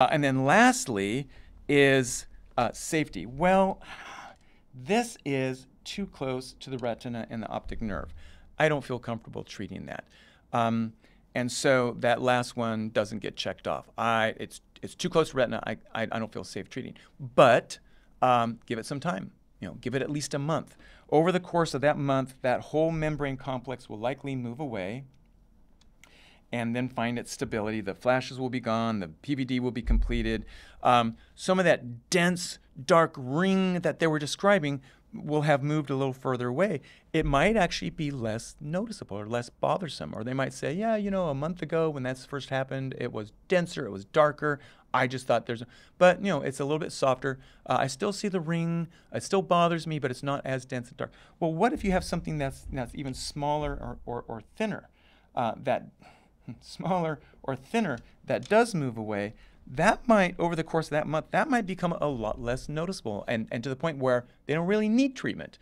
And then lastly is safety. Well, this is too close to the retina and the optic nerve. I don't feel comfortable treating that. And so that last one doesn't get checked off. It's too close to retina. I don't feel safe treating. But give it some time. You know, give it at least a month. Over the course of that month, that whole membrane complex will likely move away and then find its stability. The flashes will be gone. The PVD will be completed. Some of that dense, dark ring that they were describing will have moved a little further away. It might actually be less noticeable or less bothersome. Or they might say, yeah, you know, a month ago when that first happened, it was denser, it was darker. I just thought there's, but you know, it's a little bit softer. I still see the ring. It still bothers me, but it's not as dense and dark. Well, what if you have something that's even smaller or thinner, that smaller or thinner that does move away? That might, over the course of that month, that might become a lot less noticeable, and to the point where they don't really need treatment.